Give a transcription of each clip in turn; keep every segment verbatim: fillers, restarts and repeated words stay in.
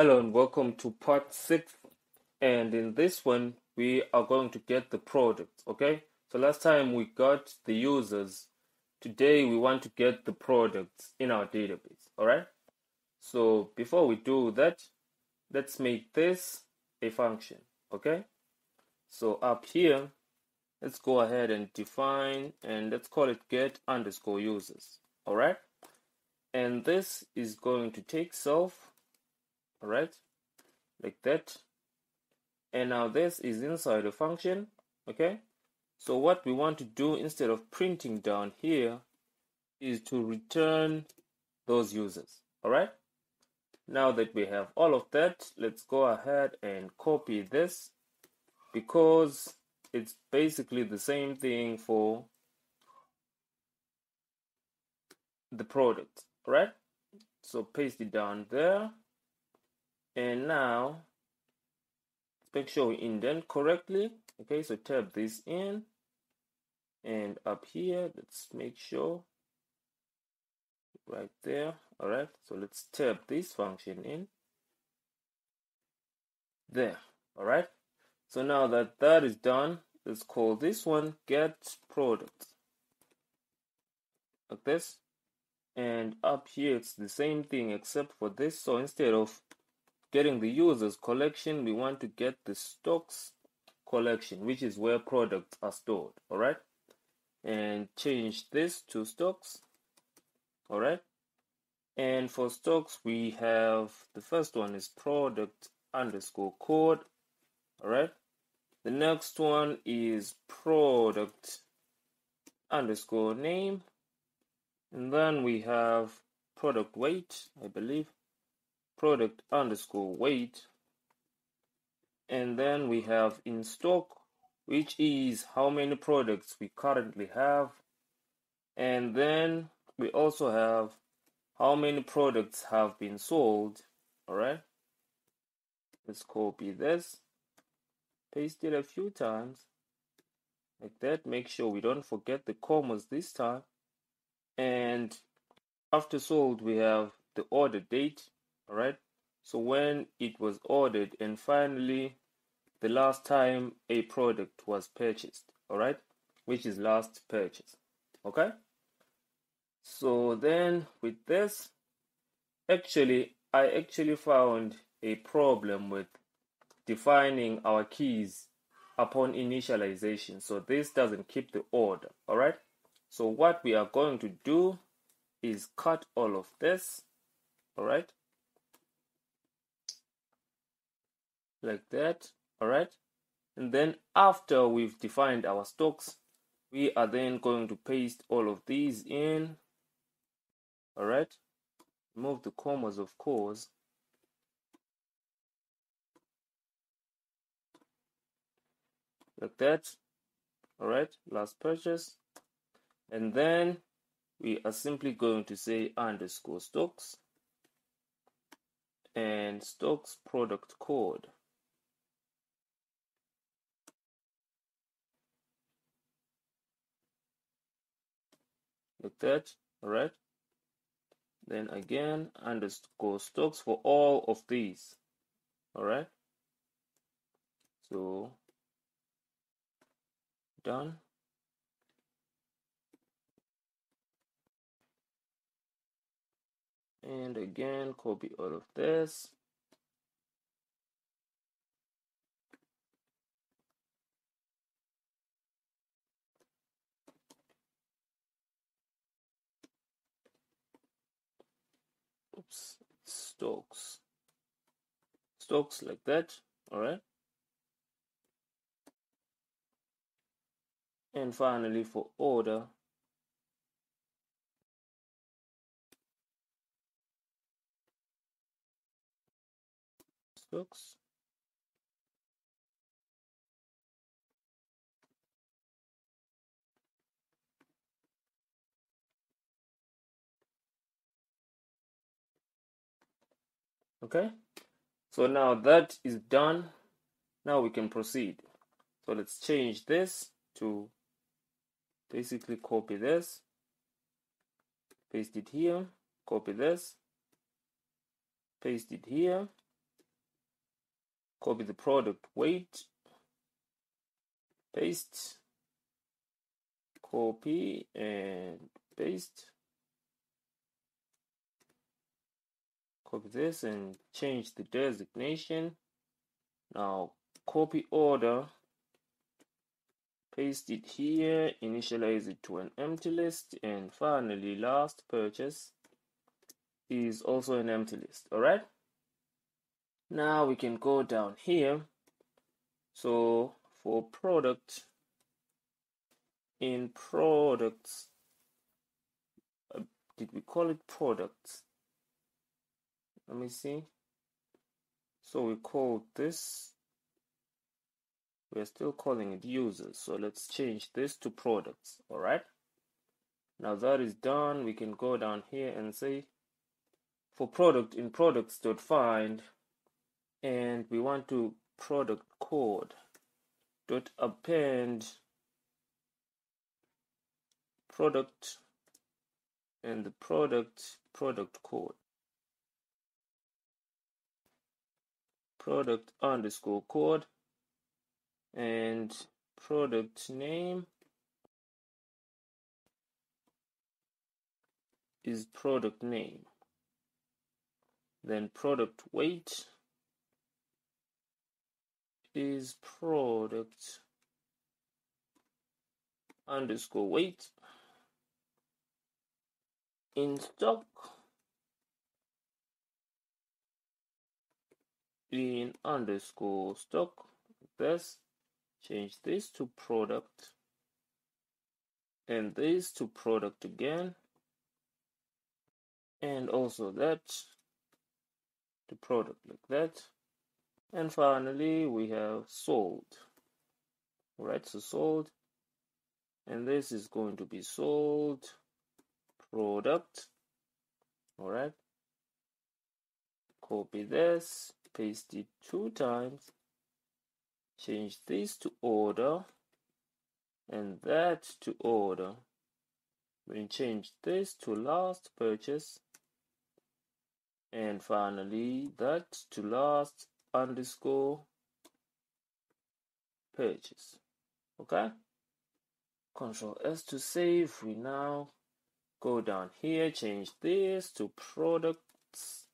Hello and welcome to part six, and in this one we are going to get the product. Okay, so last time we got the users. Today we want to get the products in our database. All right, so before we do that, let's make this a function. Okay, so up here let's go ahead and define, and let's call it get underscore users. All right, and this is going to take self. All right, like that. And now this is inside a function. Okay, so what we want to do instead of printing down here is to return those users. All right, now that we have all of that, let's go ahead and copy this, because it's basically the same thing for the product. All right, so paste it down there. And now, make sure we indent correctly. Okay, so tab this in. And up here, let's make sure. Right there. All right, so let's tab this function in. There. All right. So now that that is done, let's call this one get product. Like this. And up here, it's the same thing except for this. So instead of getting the users collection, we want to get the stocks collection, which is where products are stored. All right, and change this to stocks. All right, and for stocks we have the first one is product underscore code. All right, the next one is product underscore name, and then we have product weight, I believe, product underscore weight, and then we have in stock, which is how many products we currently have, and then we also have how many products have been sold. All right, let's copy this, paste it a few times like that. Make sure we don't forget the commas this time. And after sold we have the order date. All right, so when it was ordered, and finally the last time a product was purchased. All right, which is last purchase. Okay, so then with this, actually I actually found a problem with defining our keys upon initialization, so this doesn't keep the order. All right, so what we are going to do is cut all of this. All right, like that. All right, and then after we've defined our stocks, we are then going to paste all of these in. All right, remove the commas, of course. Like that. All right, last purchase, and then we are simply going to say underscore stocks and stocks product code. Like that. All right, then again underscore stocks for all of these. All right, so done. And again copy all of this. Oops, stocks. Stocks like that. All right. And finally for order, stocks. Okay, so now that is done. Now we can proceed. So let's change this to basically copy this, paste it here, copy this, paste it here, copy the product weight, paste, copy and paste, copy this and change the designation. Now copy order, paste it here, initialize it to an empty list, and finally last purchase is also an empty list. All right, now we can go down here. So for product, in products, uh, did we call it products? Let me see. So we call this, we are still calling it users, so let's change this to products. All right, now that is done, we can go down here and say for product, in products.find, and we want to product code dot append product and the product product code product underscore code and product name is product name, then product weight is product underscore weight in stock in underscore stock. This, change this to product and this to product again, and also that to product like that. And finally we have sold. All right, so sold, and this is going to be sold product. All right, copy this, paste it two times, change this to order and that to order, then change this to last purchase, and finally that to last underscore purchase. Okay, Control S to save. We now go down here, change this to products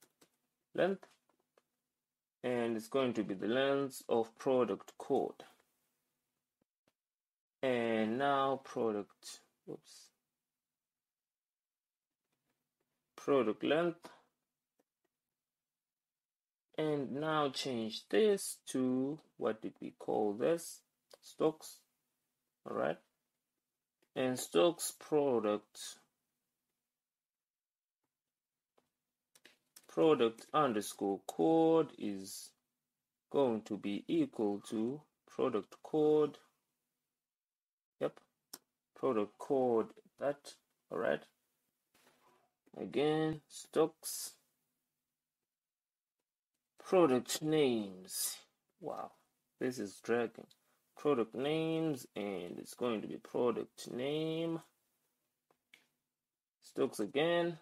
length, and it's going to be the length of product code. And now product, oops, product length, and now change this to, what did we call this? Stocks. All right, and stocks product product underscore code is going to be equal to product code, yep, product code that. All right, again stocks product names, wow, this is dragging, product names, and it's going to be product name stocks again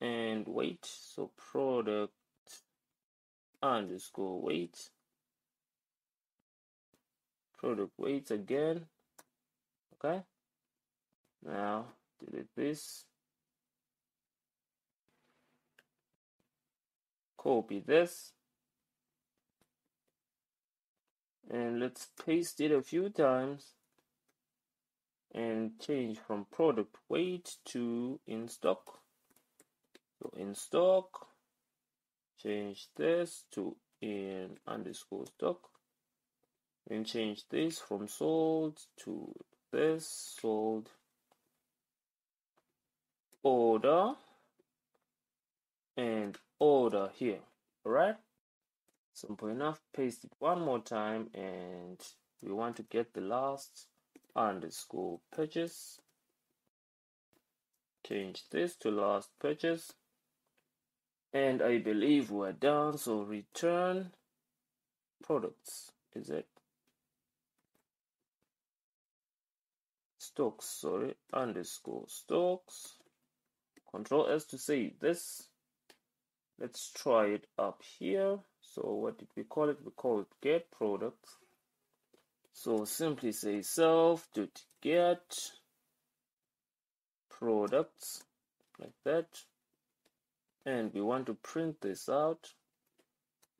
and weight, so product underscore weight, product weight again. Okay, now delete this, copy this, and let's paste it a few times and change from product weight to in stock. So in stock, change this to in underscore stock, and change this from sold to this sold order and order here. All right, simple enough. Paste it one more time, and we want to get the last underscore purchase. Change this to last purchase, and I believe we're done. So return products, is it stocks, sorry, underscore stocks. Control S to save this, Let's try it up here. So what did we call it? We call it get product. So simply say self dot get products like that. And we want to print this out.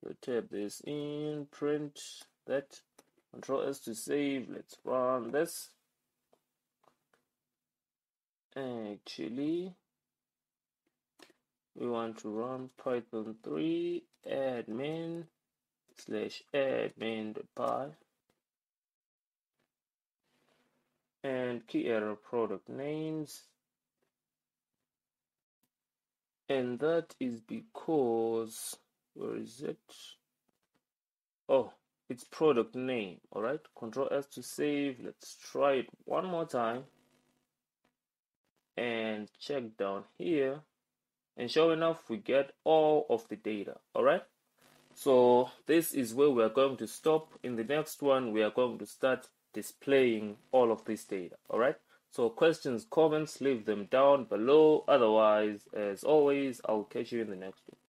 So type this in, print that. Control S to save. Let's run this. Actually, we want to run Python three admin slash admin.py and key error product names. And that is because, where is it? Oh, it's product name. All right, Control S to save. Let's try it one more time. And check down here, and sure enough we get all of the data. Alright, so this is where we are going to stop. In the next one we are going to start displaying all of this data. Alright, so questions, comments, leave them down below. Otherwise, as always, I'll catch you in the next one.